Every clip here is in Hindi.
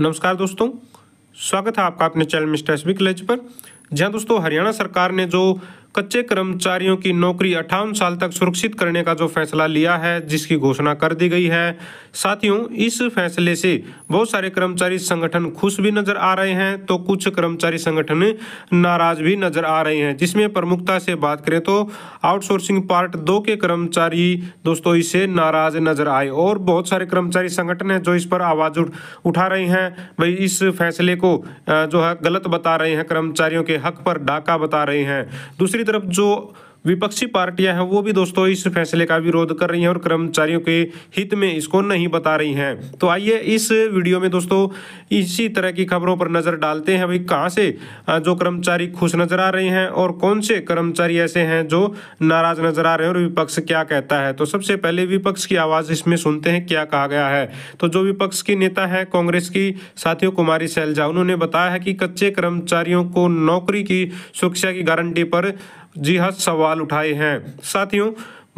नमस्कार दोस्तों, स्वागत है आपका अपने चैनल मिस्टर एसबी क्लासेज पर, जहां दोस्तों हरियाणा सरकार ने जो कच्चे कर्मचारियों की नौकरी 58 साल तक सुरक्षित करने का जो फैसला लिया है, जिसकी घोषणा कर दी गई है। साथियों, इस फैसले से बहुत सारे कर्मचारी संगठन खुश भी नजर आ रहे हैं तो कुछ कर्मचारी संगठन नाराज भी नजर आ रहे हैं, जिसमें प्रमुखता से बात करें तो आउटसोर्सिंग पार्ट 2 के कर्मचारी दोस्तों इससे नाराज नजर आए और बहुत सारे कर्मचारी संगठन हैं जो इस पर आवाज उठा रहे हैं। भाई इस फैसले को जो है गलत बता रहे हैं, कर्मचारियों के हक पर डाका बता रहे हैं। दूसरी तरफ जो विपक्षी पार्टियां हैं वो भी दोस्तों इस फैसले का विरोध कर रही हैं और कर्मचारियों के हित में इसको नहीं बता रही हैं। तो आइए इस वीडियो में दोस्तों इसी तरह की खबरों पर नज़र डालते हैं। भाई कहां से जो कर्मचारी खुश नज़र आ रहे हैं और कौन से कर्मचारी ऐसे हैं जो नाराज नज़र आ रहे हैं और विपक्ष क्या कहता है। तो सबसे पहले विपक्ष की आवाज़ इसमें सुनते हैं, क्या कहा गया है। तो जो विपक्ष की नेता है कांग्रेस की साथियों कुमारी सैलजा, उन्होंने बताया है कि कच्चे कर्मचारियों को नौकरी की सुरक्षा की गारंटी पर जी हाँ सवाल उठाए हैं। साथियों,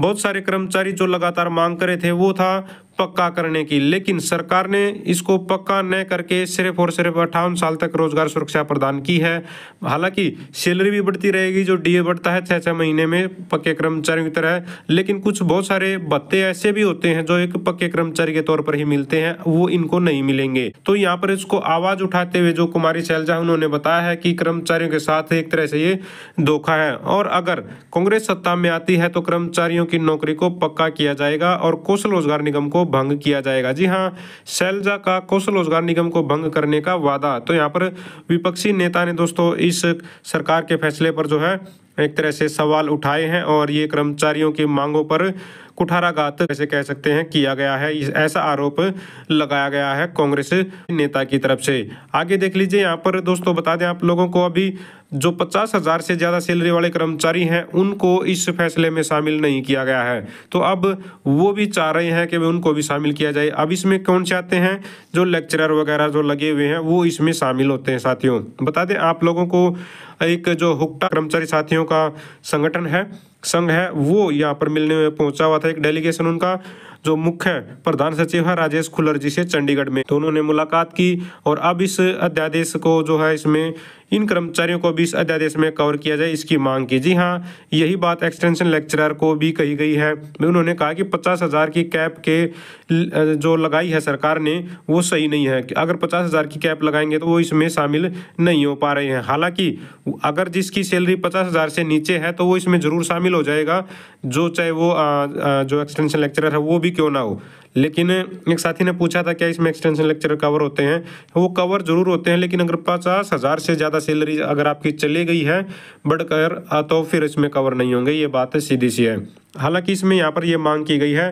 बहुत सारे कर्मचारी जो लगातार मांग कर रहे थे वो था पक्का करने की, लेकिन सरकार ने इसको पक्का न करके सिर्फ और सिर्फ 58 साल तक रोजगार सुरक्षा प्रदान की है। हालांकि सैलरी भी बढ़ती रहेगी, जो डीए बढ़ता है 6-6 महीने में पक्के कर्मचारियों की तरह, लेकिन कुछ बहुत सारे भत्ते ऐसे भी होते हैं जो एक पक्के कर्मचारी के तौर पर ही मिलते हैं, वो इनको नहीं मिलेंगे। तो यहाँ पर इसको आवाज उठाते हुए जो कुमारी सैलजा, उन्होंने बताया है कि कर्मचारियों के साथ एक तरह से ये धोखा है और अगर कांग्रेस सत्ता में आती है तो कर्मचारियों की नौकरी को पक्का किया जाएगा और कौशल रोजगार निगम को भंग किया जाएगा। जी हां, सैलजा का कौशल रोजगार निगम को भंग करने का वादा। तो यहां पर विपक्षी नेता ने दोस्तों इस सरकार के फैसले पर जो है एक तरह से सवाल उठाए हैं और ये कर्मचारियों की मांगों पर कुठाराघात ऐसे कह सकते हैं किया गया है, ऐसा आरोप लगाया गया है कांग्रेस नेता की तरफ से। आगे देख लीजिए, यहाँ पर दोस्तों बता दें आप लोगों को, अभी जो 50,000 से ज़्यादा सैलरी वाले कर्मचारी हैं उनको इस फैसले में शामिल नहीं किया गया है, तो अब वो भी चाह रहे हैं कि उनको भी शामिल किया जाए। अब इसमें कौन से आते हैं, जो लेक्चरर वगैरह जो लगे हुए हैं वो इसमें शामिल होते हैं। साथियों बता दें आप लोगों को, एक जो हुक्टा कर्मचारी साथियों का संगठन है, संघ है, वो यहाँ पर मिलने में पहुंचा हुआ था एक डेलीगेशन, उनका जो मुख्य प्रधान सचिव है राजेश खुल्लर जी से चंडीगढ़ में, तो उन्होंने मुलाकात की और अब इस अध्यादेश को जो है इसमें इन कर्मचारियों को भी इस अध्यादेश में कवर किया जाए, इसकी मांग की। जी हाँ, यही बात एक्सटेंशन लेक्चरर को भी कही गई है। उन्होंने कहा कि 50,000 की कैप के जो लगाई है सरकार ने वो सही नहीं है, अगर 50,000 की कैप लगाएंगे तो वो इसमें शामिल नहीं हो पा रहे हैं। हालांकि अगर जिसकी सैलरी 50,000 से नीचे है तो वो इसमें ज़रूर शामिल हो जाएगा, जो चाहे वो जो एक्सटेंशन लेक्चरर है वो भी क्यों ना हो। लेकिन एक साथी ने पूछा था क्या इसमें एक्सटेंशन लेक्चरर कवर होते हैं, वो कवर ज़रूर होते हैं, लेकिन अगर 50,000 से ज़्यादा सैलरी अगर आपकी चली गई है बढ़कर तो फिर इसमें कवर नहीं होंगे, ये बात सीधी सी है। हालांकि इसमें यहाँ पर यह मांग की गई है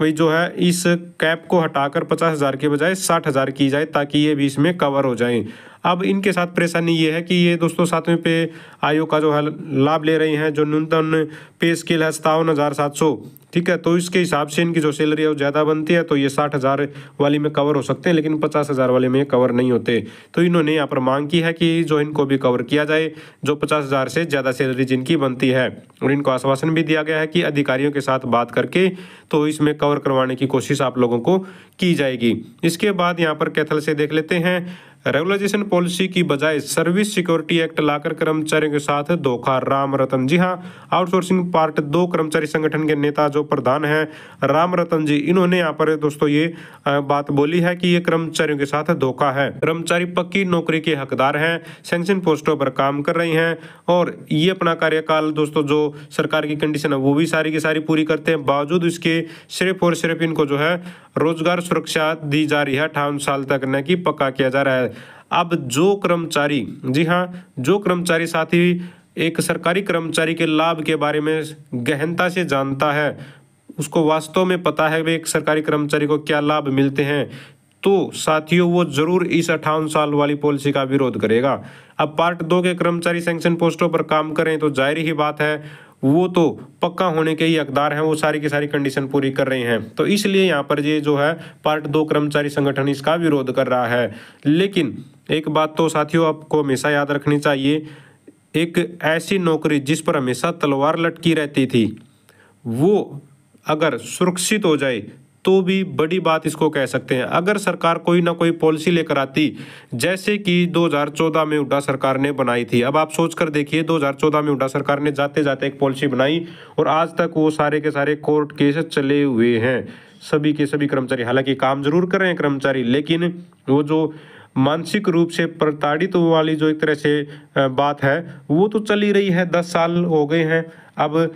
भाई जो है इस कैप को हटाकर 50,000 के बजाय 60,000 की जाए ताकि ये भी इसमें कवर हो जाए। अब इनके साथ परेशानी ये है कि ये दोस्तों 7वें पे आयोग का जो है लाभ ले रहे हैं, जो न्यूनतम पे स्केल है 57,700, ठीक है, तो इसके हिसाब से इनकी जो सैलरी है वो ज़्यादा बनती है, तो ये 60,000 वाली में कवर हो सकते हैं लेकिन 50,000 वाले में कवर नहीं होते। तो इन्होंने यहाँ पर मांग की है कि जो इनको भी कवर किया जाए, जो 50,000 से ज़्यादा सैलरी जिनकी बनती है, और इनको आश्वासन भी दिया गया है कि अधिकारियों के साथ बात करके तो इसमें कवर करवाने की कोशिश आप लोगों को की जाएगी। इसके बाद यहाँ पर कैथल से देख लेते हैं, रेगुलराइजेशन पॉलिसी की बजाय सर्विस सिक्योरिटी एक्ट लाकर कर्मचारियों के साथ धोखा, रामरतन। जी हां, आउटसोर्सिंग पार्ट 2 कर्मचारी संगठन के नेता जो प्रधान हैं रामरतन जी, इन्होंने यहां पर दोस्तों ये बात बोली है कि ये कर्मचारियों के साथ धोखा है। कर्मचारी पक्की नौकरी के हकदार हैं, सैंक्शन पोस्टों पर काम कर रहे हैं और ये अपना कार्यकाल दोस्तों जो सरकार की कंडीशन है वो भी सारी की सारी पूरी करते हैं, बावजूद इसके सिर्फ और सिर्फ इनको जो है रोजगार सुरक्षा दी जा रही है 58 साल तक, न कि पक्का किया जा रहा है। अब जो कर्मचारी, जी हाँ, जो कर्मचारी साथी एक सरकारी कर्मचारी के लाभ के बारे में गहनता से जानता है, उसको वास्तव में पता है एक सरकारी कर्मचारी को क्या लाभ मिलते हैं, तो साथियों वो जरूर इस 58 साल वाली पॉलिसी का विरोध करेगा। अब पार्ट 2 के कर्मचारी सैंक्शन पोस्टों पर काम करें तो जाहिर ही बात है वो तो पक्का होने के ही हकदार हैं, वो सारी की सारी कंडीशन पूरी कर रहे हैं, तो इसलिए यहाँ पर ये जो है पार्ट 2 कर्मचारी संगठन इसका विरोध कर रहा है। लेकिन एक बात तो साथियों आपको हमेशा याद रखनी चाहिए, एक ऐसी नौकरी जिस पर हमेशा तलवार लटकी रहती थी वो अगर सुरक्षित हो जाए तो भी बड़ी बात इसको कह सकते हैं। अगर सरकार कोई ना कोई पॉलिसी लेकर आती, जैसे कि 2014 में हुड्डा सरकार ने बनाई थी। अब आप सोच कर देखिए, 2014 में हुड्डा सरकार ने जाते जाते एक पॉलिसी बनाई और आज तक वो सारे के सारे कोर्ट केस चले हुए हैं। सभी के सभी कर्मचारी हालांकि काम जरूर कर रहे हैं कर्मचारी, लेकिन वो जो मानसिक रूप से प्रताड़ित वाली जो एक तरह से बात है वो तो चल ही रही है। 10 साल हो गए हैं। अब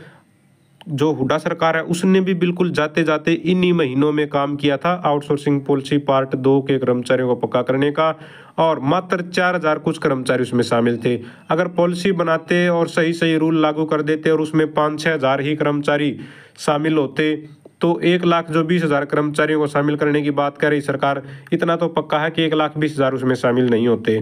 जो हुड्डा सरकार है उसने भी बिल्कुल जाते जाते इन्हीं महीनों में काम किया था आउटसोर्सिंग पॉलिसी पार्ट 2 के कर्मचारियों को पक्का करने का, और मात्र 4000 कुछ कर्मचारी उसमें शामिल थे। अगर पॉलिसी बनाते और सही सही रूल लागू कर देते और उसमें 5-6000 ही कर्मचारी शामिल होते तो 1,20,000 कर्मचारियों को शामिल करने की बात कर रही सरकार। इतना तो पक्का है कि 1,20,000 उसमें शामिल नहीं होते,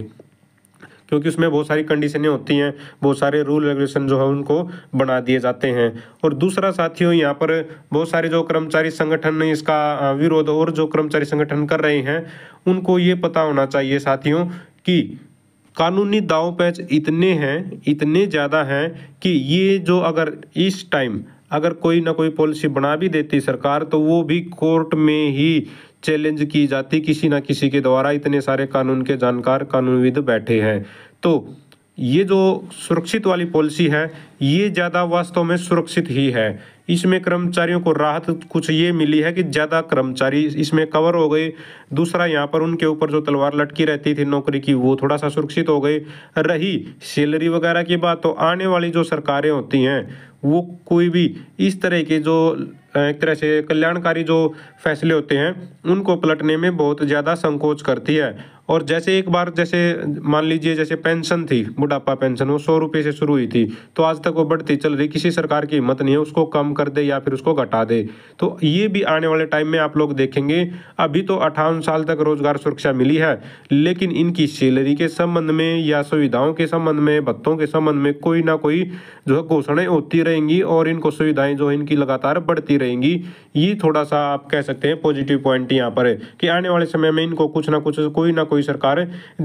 क्योंकि उसमें बहुत सारी कंडीशनें होती हैं, बहुत सारे रूल रेगुलेशन जो है उनको बना दिए जाते हैं। और दूसरा साथियों, यहाँ पर बहुत सारे जो कर्मचारी संगठन इसका विरोध और जो कर्मचारी संगठन कर रहे हैं उनको ये पता होना चाहिए साथियों कि कानूनी दांव पेच इतने हैं, इतने ज़्यादा हैं कि ये जो अगर इस टाइम अगर कोई ना कोई पॉलिसी बना भी देती सरकार तो वो भी कोर्ट में ही चैलेंज की जाती किसी ना किसी के द्वारा। इतने सारे कानून के जानकार कानूनविद बैठे हैं। तो ये जो सुरक्षित वाली पॉलिसी है ये ज़्यादा वास्तव में सुरक्षित ही है। इसमें कर्मचारियों को राहत कुछ ये मिली है कि ज़्यादा कर्मचारी इसमें कवर हो गए। दूसरा, यहाँ पर उनके ऊपर जो तलवार लटकी रहती थी नौकरी की वो थोड़ा सा सुरक्षित हो गए। रही सैलरी वगैरह की बात, तो आने वाली जो सरकारें होती हैं वो कोई भी इस तरह के जो एक तरह से कल्याणकारी जो फैसले होते हैं उनको पलटने में बहुत ज़्यादा संकोच करती है। और जैसे एक बार जैसे मान लीजिए जैसे पेंशन थी, बुढ़ापा पेंशन, वो 100 रुपये से शुरू हुई थी तो आज तक वो बढ़ती चल रही। किसी सरकार की हिम्मत नहीं है उसको कम कर दे या फिर उसको घटा दे। तो ये भी आने वाले टाइम में आप लोग देखेंगे। अभी तो 58 साल तक रोजगार सुरक्षा मिली है, लेकिन इनकी सैलरी के संबंध में या सुविधाओं के संबंध में, भत्तों के संबंध में कोई ना कोई जो है घोषणाएँ होती रहेंगी और इनको सुविधाएँ जो इनकी लगातार बढ़ती रहेंगी। ये थोड़ा सा आप कह सकते हैं पॉजिटिव पॉइंट यहाँ पर है कि आने वाले समय में इनको कुछ ना कुछ कोई ना कोई सरकार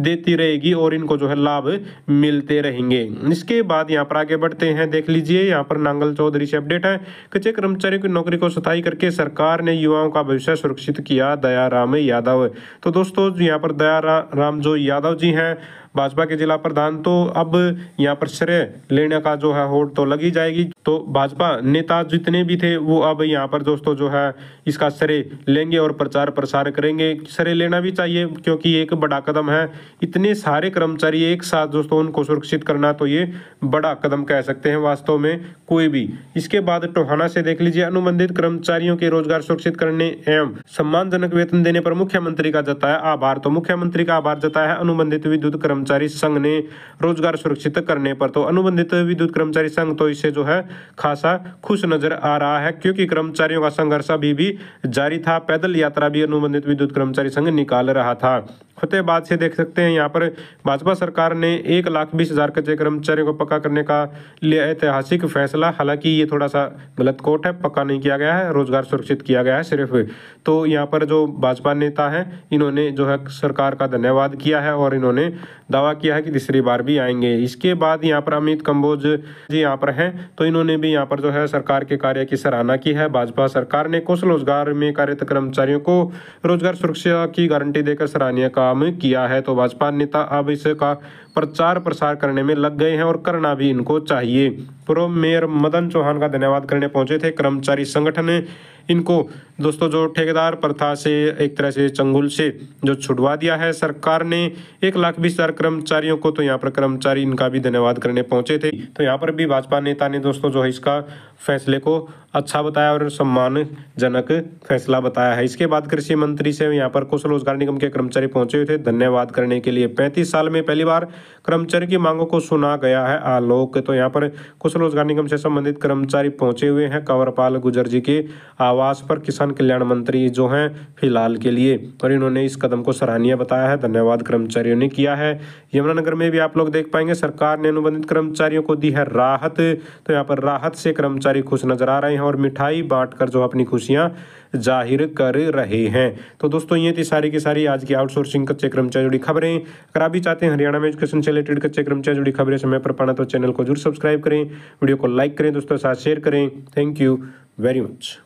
देती रहेगी और इनको जो है लाभ मिलते रहेंगे। इसके बाद यहाँ पर आगे बढ़ते हैं, देख लीजिए यहाँ पर नांगल चौधरी से अपडेट है। कच्चे कर्मचारियों की नौकरी को स्थायी करके सरकार ने युवाओं का भविष्य सुरक्षित किया, दयाराम यादव। तो दोस्तों यहाँ पर दयाराम जो यादव जी हैं भाजपा के जिला प्रधान, तो अब यहाँ पर श्रेय लेने का जो है होड़ तो लगी जाएगी। तो भाजपा नेता जितने भी थे वो अब यहाँ पर दोस्तों जो है इसका श्रेय लेंगे और प्रचार प्रसार करेंगे। श्रेय लेना भी चाहिए क्योंकि एक बड़ा कदम है। इतने सारे कर्मचारी एक साथ दोस्तों उनको सुरक्षित करना, तो ये बड़ा कदम कह सकते हैं वास्तव में कोई भी। इसके बाद टोहाना से देख लीजिए, अनुबंधित कर्मचारियों के रोजगार सुरक्षित करने एवं सम्मानजनक वेतन देने पर मुख्यमंत्री का जताया आभार। तो मुख्यमंत्री का आभार जताया है अनुबंधित विद्युत कर्मचारी संघ ने रोजगार सुरक्षित करने पर। तो अनुबंधित विद्युत कर्मचारी संघ तो इससे जो है खासा खुश नजर आ रहा है, क्योंकि कर्मचारियों का संघर्ष अभी भी जारी था। पैदल यात्रा भी अनुबंधित विद्युत कर्मचारी संघ निकाल रहा था। फतेहबाद से देख सकते हैं, यहाँ पर भाजपा सरकार ने 1,20,000 कच्चे कर्मचारियों को पक्का करने का लिया ऐतिहासिक फैसला। हालांकि ये थोड़ा सा गलत कोट है, पक्का नहीं किया गया है, रोजगार सुरक्षित किया गया है सिर्फ। तो यहाँ पर जो भाजपा नेता हैं इन्होंने जो है सरकार का धन्यवाद किया है और इन्होंने दावा किया है कि तीसरी बार भी आएंगे। इसके बाद यहाँ पर अमित कंबोज जी यहाँ पर हैं, तो इन्होंने भी यहाँ पर जो है सरकार के कार्य की सराहना की है। भाजपा सरकार ने कौशल रोजगार में कार्यरत कर्मचारियों को रोजगार सुरक्षा की गारंटी देकर सराहनीय काम किया है। तो भाजपा नेता अब इसका प्रचार प्रसार करने में लग गए हैं और करना भी इनको चाहिए। पूर्व मेयर मदन चौहान का धन्यवाद करने पहुंचे थे कर्मचारी संगठन। इनको दोस्तों जो ठेकेदार प्रथा से एक तरह से चंगुल से जो छुड़वा दिया है सरकार ने 1,20,000 कर्मचारियों को, तो यहाँ पर कर्मचारी इनका भी धन्यवाद करने पहुंचे थे। तो यहाँ पर भी भाजपा नेता ने दोस्तों जो है इसका फैसले को अच्छा बताया और सम्मानजनक फैसला बताया है। इसके बाद कृषि मंत्री से यहाँ पर कौशल रोजगार निगम के कर्मचारी पहुंचे हुए थे धन्यवाद करने के लिए। 35 साल में पहली बार कर्मचारी की मांगों को सुना गया है आलोक। तो यहाँ पर कौशल रोजगार निगम से संबंधित कर्मचारी पहुंचे हुए हैं कंवरपाल गुर्जर जी के आवास पर, किसान कल्याण मंत्री जो हैं फिलहाल के लिए, और इन्होंने इस कदम को सराहनीय बताया है। धन्यवाद कर्मचारियों ने किया है। यमुनानगर में भी आप लोग देख पाएंगे सरकार ने अनुबंधित कर्मचारियों को दी है राहत। तो यहाँ पर राहत से कर्मचारी खुश नजर आ रहे हैं और मिठाई बांटकर जो अपनी खुशियां जाहिर कर रहे हैं। तो दोस्तों ये थी सारी की सारी आज की आउटसोर्सिंग कच्चे कर्मचारी जुड़ी खबरें। अगर आप भी चाहते हैं हरियाणा में एजुकेशन से रिलेटेड कच्चे कर्मचारी जुड़ी खबरें समय पर पाना तो चैनल को जरूर सब्सक्राइब करें, वीडियो को लाइक करें, दोस्तों के साथ शेयर करें। Thank you very much.